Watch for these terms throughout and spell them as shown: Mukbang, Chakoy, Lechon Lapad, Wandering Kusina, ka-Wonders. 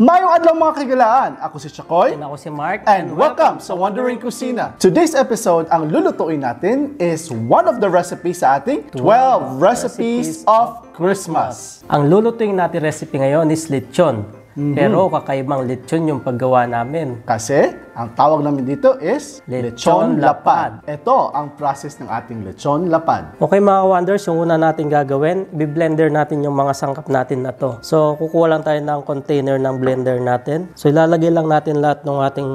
Mayong adlaw mga kagilaan! Ako si Chakoy. And ako si Mark. And welcome sa Wandering Kusina. Today's episode, ang lulutuin natin is one of the recipes sa ating 12 recipes of Christmas. Ang lulutuin natin recipe ngayon is lechon. Pero kakaibang lechon yung paggawa namin. Kasi ang tawag namin dito is Lechon Lapad. Ito ang process ng ating Lechon Lapad. Okay mga wonders, yung una natin gagawin, i-blender natin yung mga sangkap natin na to. So kukuha lang tayo ng container ng blender natin. So ilalagay lang natin lahat ng ating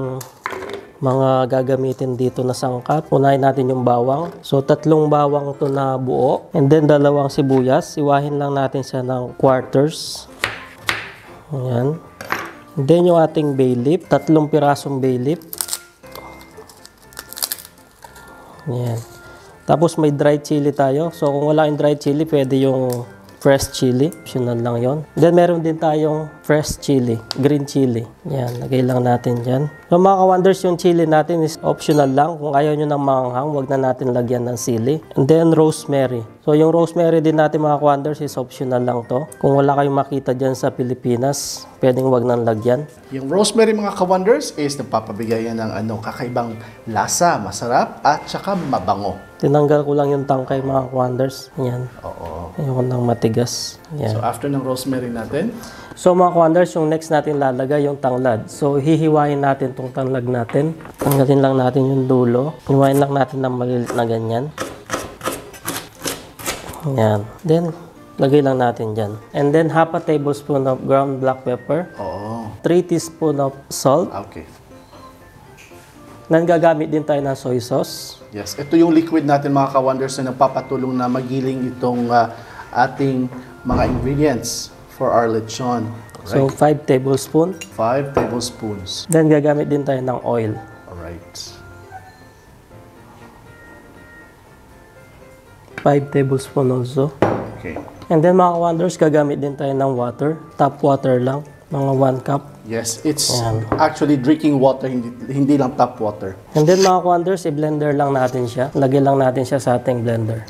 mga gagamitin dito na sangkap. Unahin natin yung bawang. So tatlong bawang to na buo. And then dalawang sibuyas. Iwahin lang natin siya ng quarters. Ayan. Then yung ating bay leaf, tatlong pirasong bay leaf. Ayan. Tapos may dry chili tayo. So kung wala yung dry chili, pwede yung fresh chili. Optional lang yon. Then meron din tayong fresh chili, green chili. Ayan, lagay lang natin dyan. So mga ka-wonders, yung chili natin is optional lang. Kung ayaw nyo ng maanghang, wag na natin lagyan ng sili. And then rosemary. So yung rosemary din natin mga ka-wonders is optional lang to. Kung wala kayong makita dyan sa Pilipinas, pwedeng wag nang lagyan. Yung rosemary mga ka-wonders is nagpapabigay yan ng kakaibang lasa, masarap at saka mabango. Tinanggal ko lang yung tangkay mga ka-wonders. Yan. Oo. Ayoko ng matigas. Yan. So after ng rosemary natin? So mga ka-wonders, yung next natin lalagay yung tanglad. So hihiwain natin itong tanglad natin. Tanggalin lang natin yung dulo. Hiwain lang natin ng malilit na ganyan. Yan. Then, lagay lang natin dyan. And then, half a tablespoon of ground black pepper. Oo. 3 teaspoon of salt. Okay. Nanggagamit din tayo ng soy sauce. Yes. Ito yung liquid natin mga ka-wonders na nagpapatulong na magiling itong ating mga ingredients for our lechon. Correct? So, 5 tablespoons. 5 tablespoons. Then, gagamit din tayo ng oil. Alright. 5 tablespoons also. Okay. And then, mga ka-wonders, gagamit din tayo ng water. Tap water lang. Mga 1 cup. Yes, it's actually drinking water, hindi lang tap water. And then, mga ka-wonders, i-blender lang natin siya. Lagyan lang natin siya sa ating blender.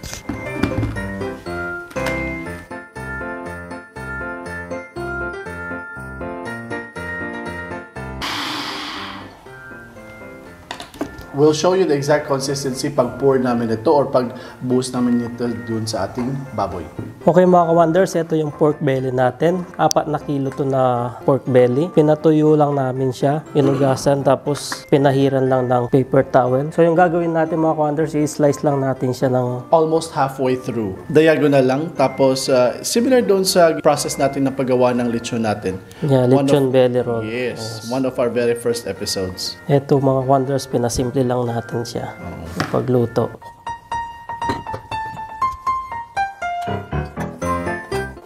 We'll show you the exact consistency pag pour namin ito or pag buhos namin ito dun sa ating baboy. Okay mga ka-wonders, ito yung pork belly natin. 4 na kilo to na pork belly. Pinatuyo lang namin siya, inugasan, tapos pinahiran lang ng paper towel. So yung gagawin natin mga ka-wonders, i-slice lang natin siya ng almost halfway through. Diagonal lang, tapos similar dun sa process natin na paggawa ng lechon natin. Yeah, lechon belly roll. Yes, one of our very first episodes. Ito mga ka-wonders, pinasimple lang natin siya pagluto.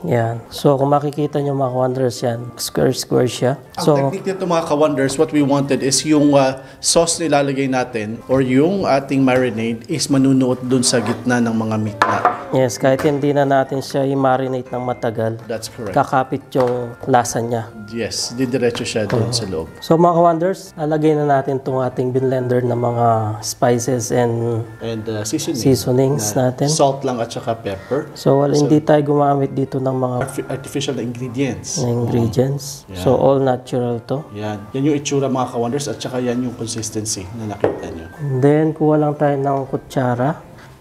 Yan. So kung makikita nyo mga ka-wonders yan, square-square siya. So, ang technique nito mga ka-wonders, what we wanted is yung sauce nilalagay natin or yung ating marinade is manunuot dun sa gitna ng mga meat natin. Yes, kahit hindi na natin siya i-marinate ng matagal. That's correct. Kakapit yung lasa niya. Yes, didiretso siya dun sa loob. So mga ka-wonders, alagay na natin itong ating blender ng mga spices and seasonings natin. Salt lang at saka pepper. So hindi tayo gumamit dito ng mga artificial na ingredients. Yeah. So all natural to. Yan. Yan yung itsura mga ka-wonders at saka yan yung consistency na nakita nyo. And then kuha lang tayo ng kutsara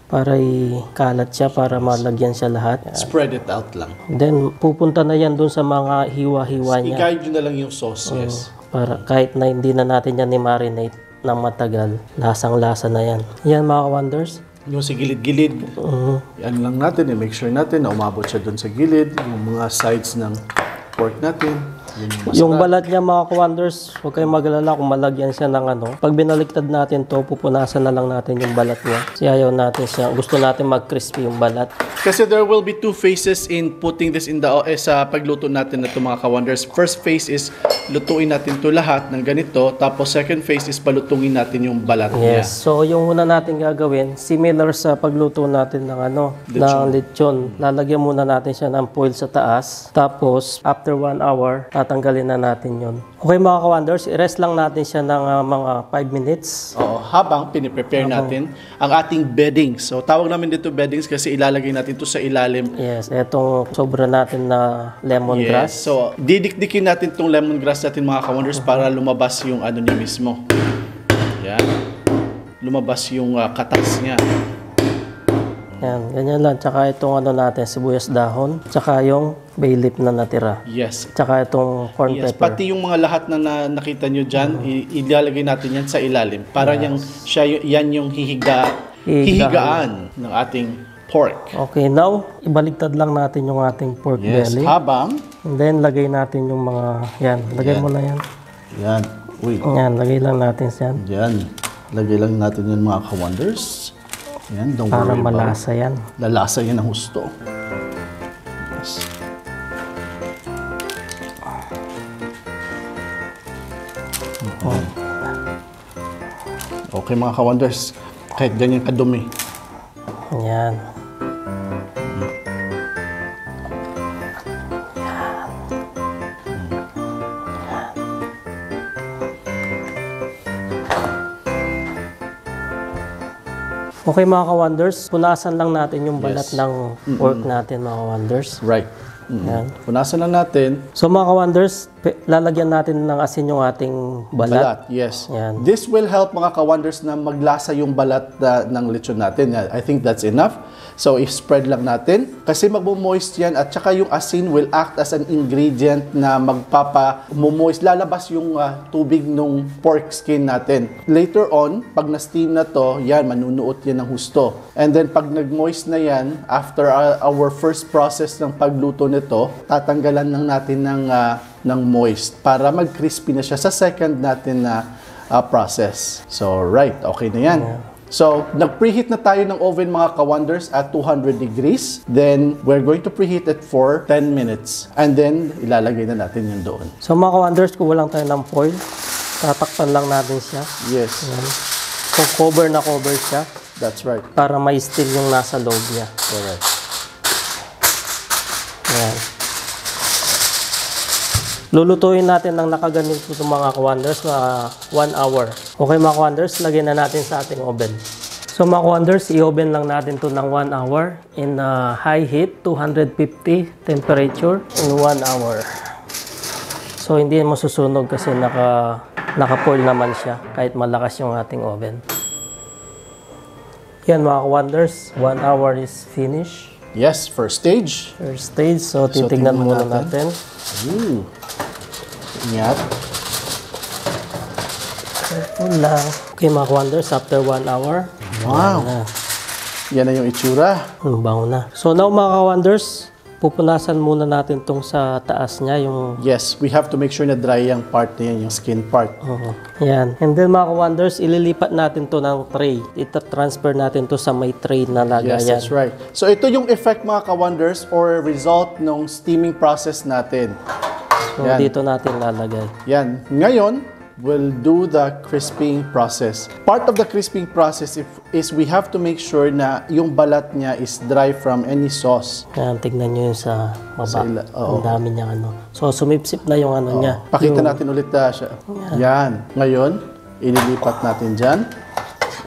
para ikalat siya, para malagyan siya lahat. Yan. Spread it out lang. And then pupunta na yan dun sa mga hiwa-hiwa niya. I-guide nyo na lang yung sauce. Yes. Para kahit na hindi na natin yan i-marinate ng matagal, lasang-lasa na yan. Yan mga ka-wonders. Yung sa gilid-gilid, yan lang natin, make sure natin na umabot siya doon sa gilid, yung mga sides ng pork natin. Yung balat niya mga ka-wonders, huwag kayong mag-alala kung malagyan siya ng Pag binaliktad natin to, pupunasan na lang natin yung balat niya. Kasi ayaw natin siya. Gusto natin mag-crispy yung balat. Kasi there will be two phases in putting this in the sa pagluto natin na ito mga ka-wonders. First phase is lutuin natin to lahat ng ganito. Tapos second phase is palutungin natin yung balat niya. Yes. So yung una natin gagawin, similar sa pagluto natin ng lechon. Lalagyan muna natin siya ng foil sa taas. Tapos after 1 hour, at tatanggalin na natin yun. Okay mga ka-Wonders, i-rest lang natin siya ng mga 5 minutes. Oo, habang piniprepare natin ang ating beddings. So tawag namin dito beddings kasi ilalagay natin ito sa ilalim. Yes, itong sobra natin na lemongrass. Yes, so didikdikin natin itong lemongrass natin mga ka-Wonders para lumabas yung ano niya mismo. Yan. Lumabas yung katas niya. Yan, ganyan lang. Tsaka itong ano natin, sibuyas dahon. Tsaka yung bay leaf na natira. Yes. Tsaka itong corn pepper. Pati yung mga lahat na, nakita nyo dyan, ilalagay natin yan sa ilalim. Para yan yung hihigaan ng ating pork. Okay, now, ibaligtad lang natin yung ating pork belly. Yes, habang. And then, lagay natin yung mga, yan. Lagay mo na yan. Yan. Uy. Yan, lagay lang natin yan. Yan. Lagay lang natin yan mga ka-Wonders. Yan, don't worry about it. Para malasa yan. Lalasa yan ang gusto. Yes. Okay mga ka-Wonders, kahit ganyan kadumi. Yan. Okay mga ka-Wonders, punasan lang natin yung balat ng pork natin mga ka-Wonders. Right. Punasan lang natin. So mga ka-Wonders, lalagyan natin ng asin yung ating balat. Yes. Yan. This will help mga ka-Wonders na maglasa yung balat ng lechon natin. I think that's enough. So i-spread lang natin. Kasi magmo-moist yan at saka yung asin will act as an ingredient na magpapa-moist. Lalabas yung tubig ng pork skin natin. Later on, pag na-steam na to, yan, manunuot yan ng husto. And then pag nag-moist na yan, after our first process ng pagluto na ito, tatanggalan lang natin ng moist para mag-crispy na siya sa second natin na process. So, right. Okay na yan. So, nag-preheat na tayo ng oven mga ka-Wonders at 200 degrees. Then, we're going to preheat it for 10 minutes. And then, ilalagay na natin yung doon. So, mga ka-Wonders, kung walang tayo ng foil, tatakpan lang natin siya. Yes. So, cover na cover siya. That's right. Para may steam yung nasa loob niya. Correct. Ayan. Lulutuin natin ng nakaganito po itong mga ka-Wonders na 1 hour. Okay mga ka-Wonders, lagyan na natin sa ating oven. So mga ka-Wonders, i-oven lang natin ito ng 1 hour in high heat, 250 temperature in 1 hour. So hindi mo susunog kasi naka-foil naman siya kahit malakas yung ating oven. Yan mga ka-Wonders, 1 hour is finished. Yes, first stage. First stage, so titignan muna natin. Ooh. Ingat. Careful lang. Okay mga ka-Wonders, after 1 hour. Wow. Yan na yung itsura. Bango na. So now mga ka-Wonders, pupunasan muna natin itong sa taas niya. Yung... Yes, we have to make sure na dry yung part na yan, yung skin part. Yan. And then mga ka-Wonders, ililipat natin to ng tray. Ita-transfer natin to sa may tray na lagayan. Yes, that's right. So ito yung effect mga ka-Wonders or result ng steaming process natin. So yan. Dito natin lalagay. Yan. Ngayon, we'll do the crisping process. Part of the crisping process is we have to make sure na yung balat niya is dry from any sauce. Kaya tignan nyo yun sa baba. Ang dami niya ano. So sumipsip na yung ano niya. Pakita natin ulit siya. Yan. Ngayon, ililipat natin dyan.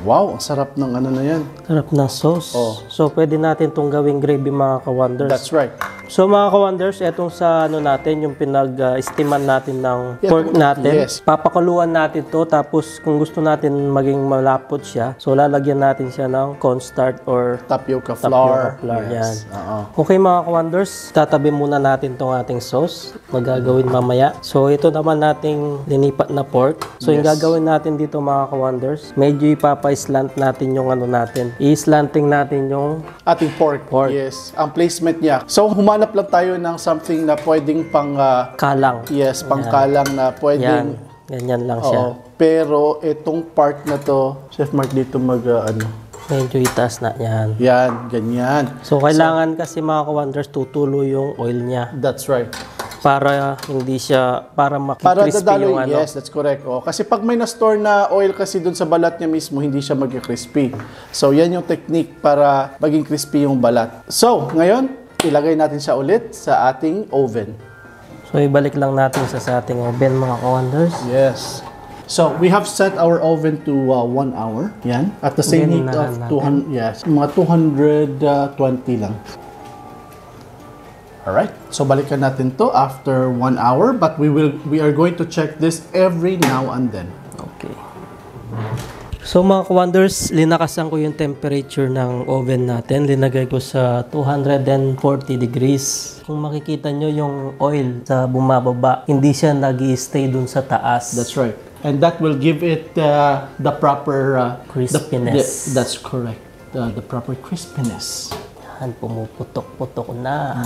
Wow, ang sarap ng ano na yan. Sarap ng sauce. So pwede natin itong gawing gravy mga ka-Wonders. That's right. So mga ka-Wonders, etong sa ano natin, yung pinag-steaman natin ng pork natin. Yes. Papakuluan natin to, tapos kung gusto natin maging malapot siya, so lalagyan natin siya ng cornstarch or tapioca flour. Yes. Yan. Okay mga ka-Wonders, tatabi muna natin tong ating sauce. Magagawin mamaya. So ito naman nating linipat na pork. So yung gagawin natin dito mga ka-Wonders, medyo ipapa-slant natin yung ano natin. I-slanting natin yung ating pork. Yes. Ang placement niya. So hanap lang tayo ng something na pwedeng pang... kalang. Yes, pang kalang na pwedeng... Yan. Ganyan lang siya. Pero itong part na to, Chef Mark dito medyo itaas na yan. Yan, ganyan. So kailangan kasi mga ka-Wonders tutulo yung oil niya. That's right. Para hindi siya, para makikrispy yung ano. Yes, that's correct. Kasi pag may na-store na oil kasi dun sa balat niya mismo, hindi siya magkikrispy. So yan yung technique para maging crispy yung balat. So, ngayon, ilagay natin siya ulit sa ating oven. So, ibalik lang natin sa ating oven, mga ka-wonders. Yes. So, we have set our oven to 1 hour. Yan. At the same heat of 200, yes, mga 220 lang. Alright. So, balikan natin to after 1 hour. But we are going to check this every now and then. Okay. So, mga ka-wonders, linakasan ko yung temperature ng oven natin. Linagay ko sa 240 degrees. Kung makikita nyo yung oil sa bumababa, hindi siya nag-i-stay dun sa taas. That's right. And that will give it the proper crispiness. That's correct. The proper crispiness. Yan, pumuputok-putok na.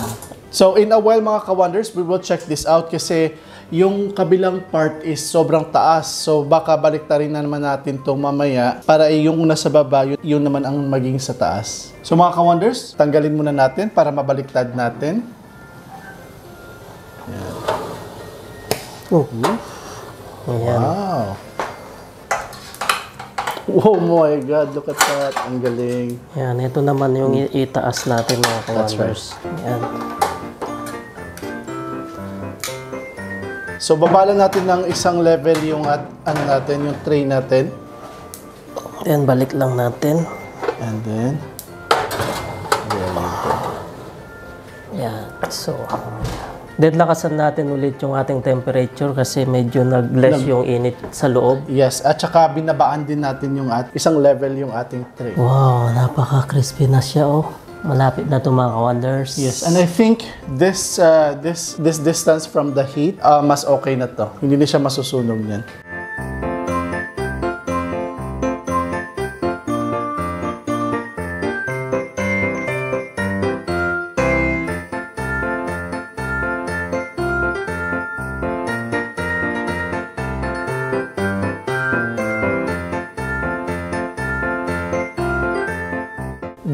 So in a while, mga ka-wonders, we will check this out kasi yung kabilang part is sobrang taas. So baka baliktarin na naman natin ito mamaya para yung nasa baba, yun naman ang maging sa taas. So mga ka-wonders, tanggalin muna natin para mabaliktad natin. Oh, wow. Oh my God, look at that. Ang galing. Yan, ito naman yung itaas natin, mga ka-wonders. Yan. So, babala natin ng isang level yung yung tray natin. Then, balik lang natin. And then, yan. So, then lakasan natin ulit yung ating temperature kasi medyo nag-less yung init sa loob. Yes, at saka binabaan din natin yung isang level yung ating tray. Wow, napaka-crispy na siya, oh. Malapit na to, mga ka-wonders. Yes, and I think this distance from the heat, mas okay na to. Hindi na siya masusunog niyan.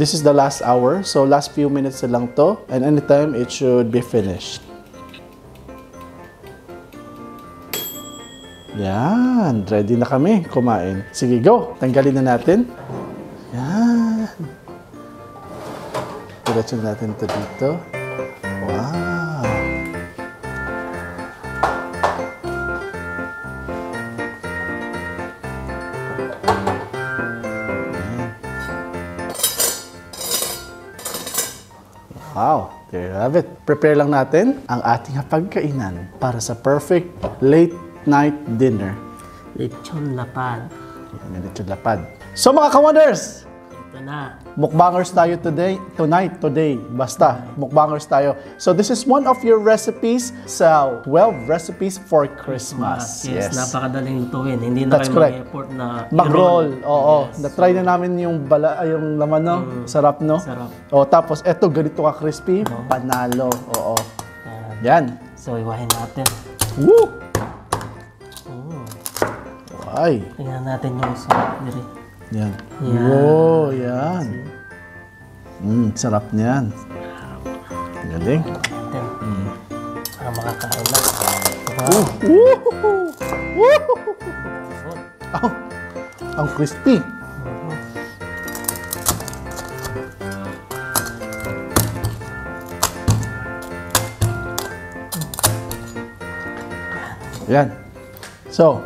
This is the last hour, so last few minutes na lang to, and anytime it should be finished. Yan, ready na kami kumain. Sige, go! Tanggalin na natin. Yan. Diretso natin ito dito. Wow! Wow, there you have it. Prepare lang natin ang ating pagkainan para sa perfect late night dinner. Lechon Lapad. Yan, Lechon Lapad. So mga ka-wonders, ito na. Mukbangers tayo today. Basta, mukbangers tayo. So this is one of your recipes sa 12 recipes for Christmas. Yes, napakadaling lutuin. Hindi na kayo mag-effort na mag-roll. Oo, yes. Na-try na namin yung laman, no? Sarap, no? Sarap. O, tapos eto, ganito ka crispy, panalo. Oo. Yan. So, iwahin natin. Woo! Ay. Tingnan natin yung sarap nito. Yan. Yeah. Wow, yan. Sarap niyan. Galing. Para makakain na. Ang crispy. Yan. So,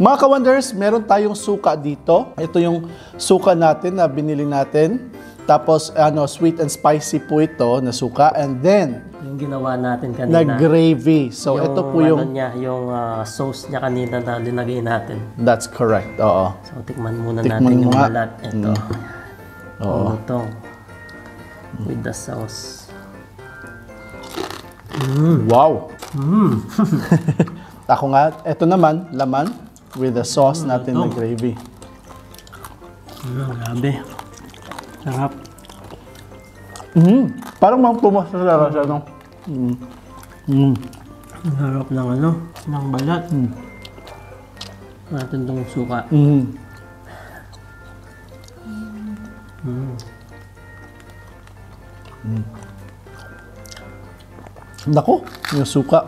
mga ka-wonders, meron tayong suka dito. Ito yung suka natin na binili natin. Tapos, sweet and spicy po ito na suka. And then, yung ginawa natin kanina. Na gravy. So, ito po yung... Yung sauce niya kanina na linagay natin. That's correct, oo. So, tikman muna natin yung balat. Ito. Oo. Ito. With the sauce. Wow! Ako nga, ito naman, laman. With the sauce natin na gravy. Grabe. Sarap. Parang magtumas na sarap siya, no? Sarap ng ng balat. Natin itong suka. Naku, yung suka.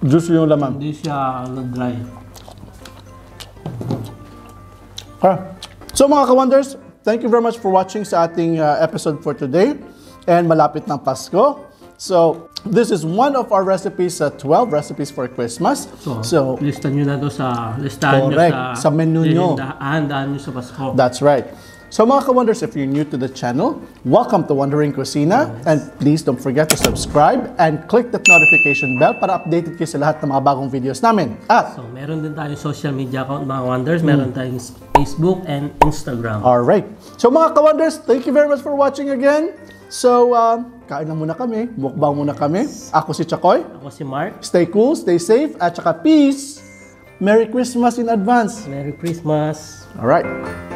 Juice yung laman. Hindi siya dry. So mga ka-wonders, thank you very much for watching sa ating episode for today. and malapit ng Pasko. So, this is one of our recipes, 12 recipes for Christmas. So listan nyo na ito sa listahan nyo sa menu nyo. Handaan nyo sa Pasko. That's right. So mga ka-Wonders, if you're new to the channel, welcome to Wandering Kusina. Yes. And please don't forget to subscribe and click that notification bell para updated kayo sa lahat ng mga bagong videos namin. At so meron din tayong social media account mga Wonders, meron tayong Facebook and Instagram. Alright. So mga ka-Wonders, thank you very much for watching again. So kain na muna kami, mukbang muna kami. Ako si Chakoy. Ako si Mark. Stay cool, stay safe, at saka peace. Merry Christmas in advance. Merry Christmas. Alright.